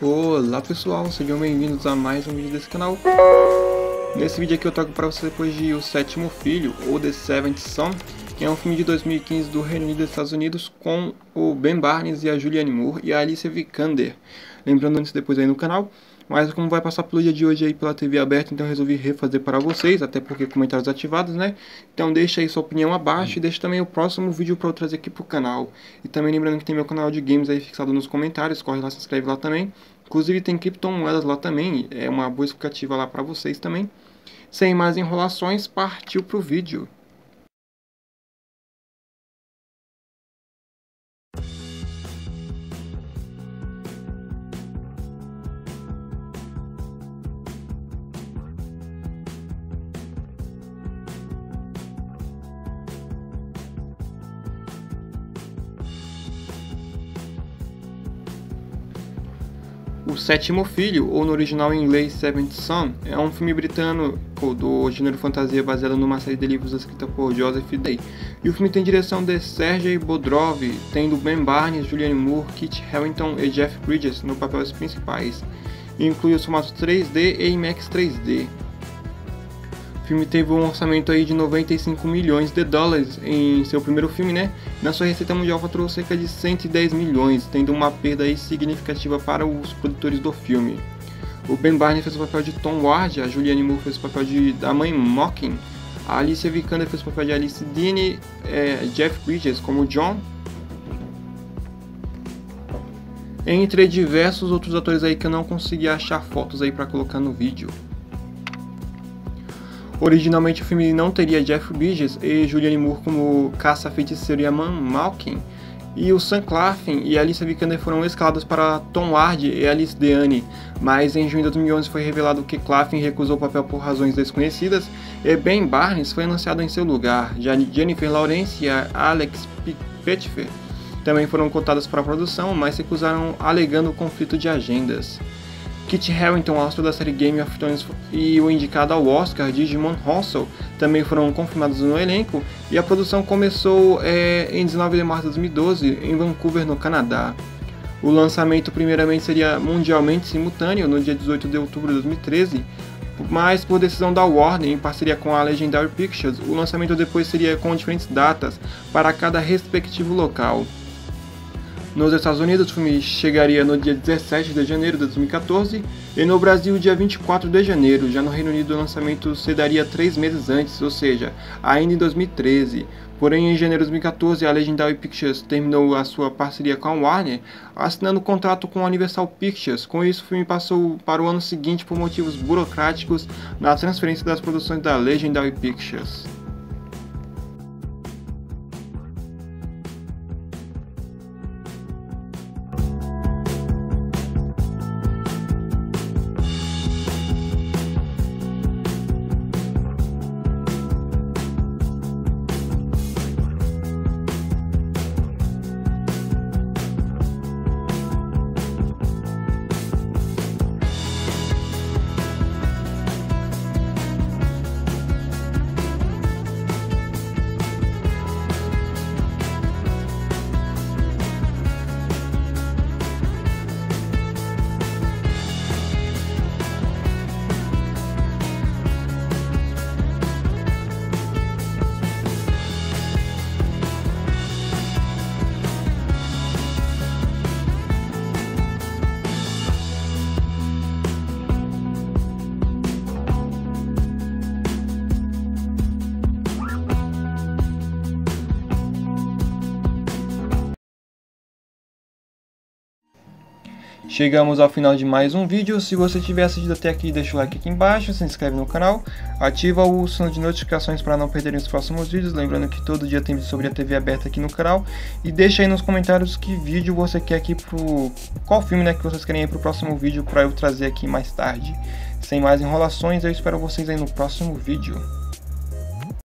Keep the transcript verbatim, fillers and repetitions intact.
Olá pessoal, sejam bem-vindos a mais um vídeo desse canal. Nesse vídeo aqui eu trago para você depois de O Sétimo Filho, ou The Seventh Son, que é um filme de dois mil e quinze do Reino Unido e Estados Unidos com o Ben Barnes e a Julianne Moore e a Alicia Vikander. Lembrando antes e depois aí no canal, mas como vai passar pelo dia de hoje aí pela T V aberta, então eu resolvi refazer para vocês, até porque comentários ativados, né? Então deixa aí sua opinião abaixo e deixa também o próximo vídeo para eu trazer aqui pro canal. E também lembrando que tem meu canal de games aí fixado nos comentários, corre lá, se inscreve lá também. Inclusive tem criptomoedas lá também, é uma boa explicativa lá para vocês também. Sem mais enrolações, partiu pro vídeo. O Sétimo Filho, ou no original em inglês Seventh Son, é um filme britânico do gênero fantasia baseado numa série de livros escrita por Joseph Delaney. E o filme tem direção de Sergei Bodrov, tendo Ben Barnes, Julianne Moore, Kit Harington e Jeff Bridges nos papéis principais, e inclui os formatos três D e IMAX três D. O filme teve um orçamento aí de noventa e cinco milhões de dólares em seu primeiro filme, né? Na sua receita mundial faturou cerca de cento e dez milhões, tendo uma perda aí significativa para os produtores do filme. O Ben Barnes fez o papel de Tom Ward, a Julianne Moore fez o papel de da Mãe Malkin, a Alicia Vikander fez o papel de Alice Deane, é, Jeff Bridges como John, entre diversos outros atores aí que eu não consegui achar fotos aí para colocar no vídeo. Originalmente o filme não teria Jeff Bridges e Julianne Moore como caça-feiticeiro e a Mãe Malkin, e o Sam Claflin e Alicia Vikander foram escalados para Tom Ward e Alice Deane, mas em junho de dois mil e onze foi revelado que Claflin recusou o papel por razões desconhecidas e Ben Barnes foi anunciado em seu lugar. Já Jennifer Lawrence e Alex Pettyfer também foram cotadas para a produção, mas recusaram alegando o conflito de agendas. Kit Harington, astro da série Game of Thrones, e o indicado ao Oscar, Djimon Hounsou, também foram confirmados no elenco, e a produção começou é, em dezenove de março de dois mil e doze, em Vancouver, no Canadá. O lançamento primeiramente seria mundialmente simultâneo, no dia dezoito de outubro de dois mil e treze, mas por decisão da Warner, em parceria com a Legendary Pictures, o lançamento depois seria com diferentes datas para cada respectivo local. Nos Estados Unidos, o filme chegaria no dia dezessete de janeiro de dois mil e quatorze e no Brasil, dia vinte e quatro de janeiro. Já no Reino Unido, o lançamento se daria três meses antes, ou seja, ainda em dois mil e treze. Porém, em janeiro de dois mil e quatorze, a Legendary Pictures terminou a sua parceria com a Warner, assinando um contrato com a Universal Pictures. Com isso, o filme passou para o ano seguinte por motivos burocráticos na transferência das produções da Legendary Pictures. Chegamos ao final de mais um vídeo. Se você tiver assistido até aqui, deixa o like aqui embaixo, se inscreve no canal, ativa o sino de notificações para não perderem os próximos vídeos, lembrando que todo dia tem vídeo sobre a T V aberta aqui no canal, e deixa aí nos comentários que vídeo você quer aqui pro... qual filme, né, que vocês querem aí pro próximo vídeo para eu trazer aqui mais tarde. Sem mais enrolações, eu espero vocês aí no próximo vídeo.